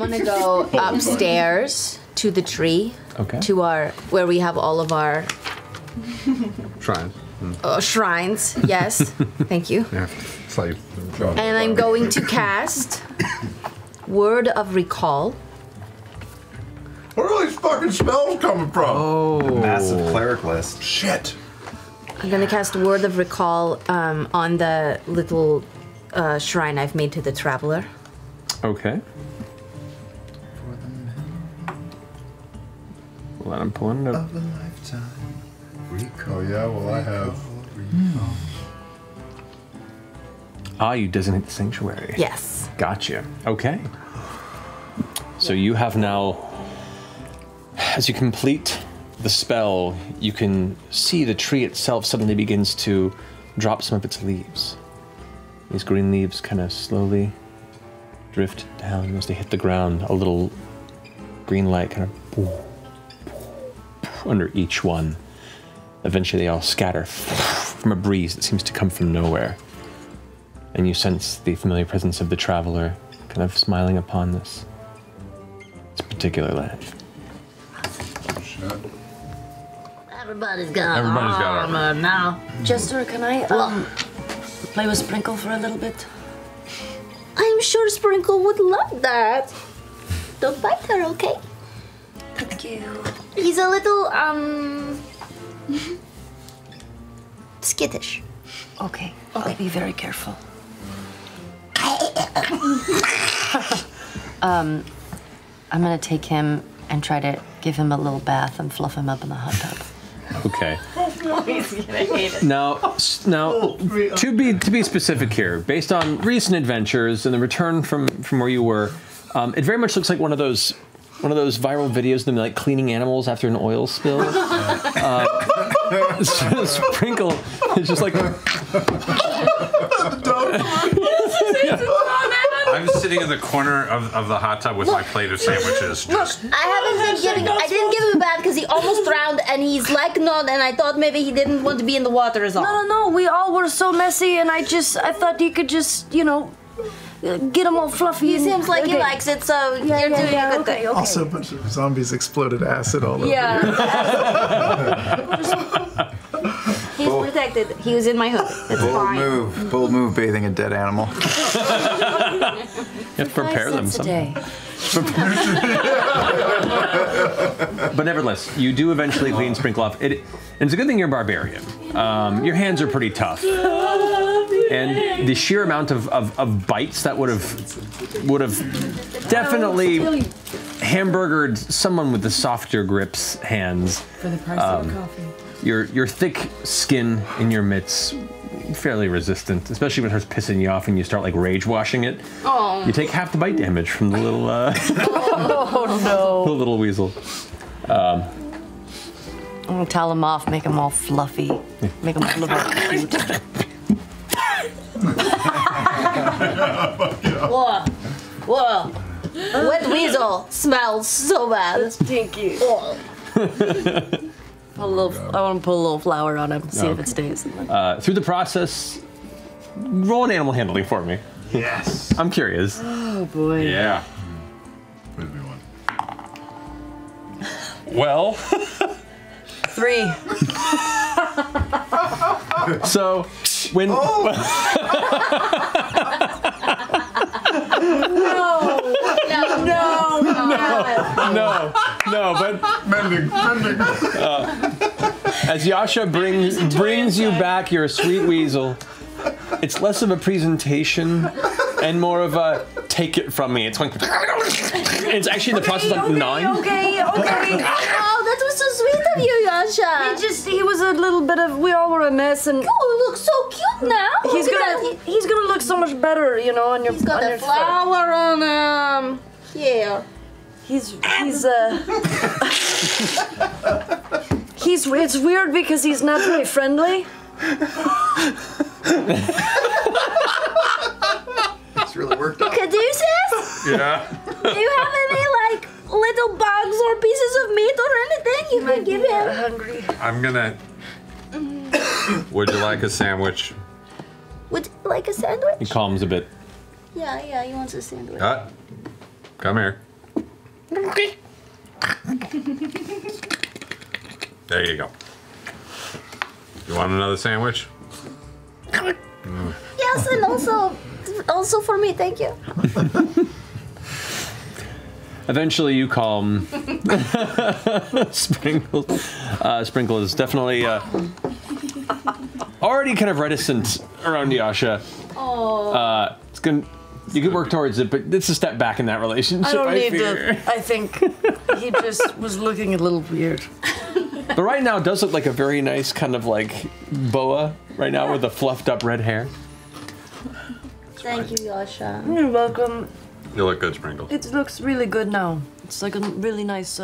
gonna go upstairs to the tree, to our where we have all of our shrines. Shrines, yes. Thank you. Yeah. And I'm going to cast Word of Recall. Where are all these fucking spells coming from? Oh, massive cleric list. Shit. I'm gonna cast Word of Recall on the little shrine I've made to the traveler. Okay. Let him pull it up. Of a lifetime. Recall. Oh yeah, well I have. Ah, you designate the sanctuary. Yes. Gotcha. Okay. So you have now, as you complete the spell, you can see the tree itself suddenly begins to drop some of its leaves. These green leaves kind of slowly drift down, and as they hit the ground, a little green light kind of under each one. Eventually they all scatter from a breeze that seems to come from nowhere. And you sense the familiar presence of the traveler kind of smiling upon this particular land. Shit. Everybody's got armor now. Jester, can I play with Sprinkle for a little bit? I'm sure Sprinkle would love that. Don't bite her, okay? Thank you. He's a little, skittish. Okay, I'll be very careful. I'm gonna take him and try to give him a little bath and fluff him up in the hot tub. Okay. He's gonna hate it. Now, to be specific here, based on recent adventures and the return from where you were, it very much looks like one of those viral videos of them like cleaning animals after an oil spill. Sprinkle is just like. I'm sitting in the corner of the hot tub with my plate of sandwiches. I didn't give him a bath because he almost drowned and he's like not, and I thought maybe he didn't want to be in the water as all. No, we all were so messy and I thought he could just, get him all fluffy. He seems like he likes it, so you're doing a good thing. Okay. Also, a bunch of zombies exploded acid all over. Yeah. He's protected. He was in my hood. Bold move, bathing a dead animal. You have to prepare them someday. But nevertheless, you do eventually clean Sprinkle off. And it's a good thing you're a barbarian. Your hands are pretty tough. And the sheer amount of bites that would have definitely hamburgered someone with the softer grips hands. For the price of coffee. Your thick skin in your mitts, fairly resistant, especially when it starts pissing you off and you start like rage washing it. Oh. You take half the bite damage from the little the little weasel. I'm gonna towel him off, make him all fluffy, make him look cute. Whoa! Wet weasel smells so bad. It's pinky. I want to put a little flour on him, see if it stays. Through the process, roll an animal handling for me. Yes. I'm curious. Oh boy. Yeah. Where's me one? Well. 3. So when. No, but mending. As Yasha brings you back your sweet weasel, it's less of a presentation and more of a take it from me. It's going. It's actually the process of gnawing. Okay. Oh, that was so sweet of you, Yasha. He was a little bit of. We all were a mess, and oh, you look so cute now. He's gonna look so much better, on your. He's got a flower on him. Yeah. It's weird because he's not very friendly. It's really worked out. Caduceus? Yeah. Do you have any little bugs or pieces of meat or anything you can give him? I'm hungry. I'm gonna. Would you like a sandwich? Would you like a sandwich? He calms a bit. Yeah, he wants a sandwich. Come here. There you go. You want another sandwich? Mm. Yes, and also for me, thank you. Eventually, you calm. Sprinkle. Sprinkle is definitely already kind of reticent around Yasha. Oh. It's gonna. You could work towards it, but it's a step back in that relationship. I don't need to. I think he just was looking a little weird. But right now, it does look like a very nice kind of like boa right now with the fluffed up red hair. Thank you, Yasha. You're welcome. You look good, Sprinkle. It looks really good now. It's like a really nice.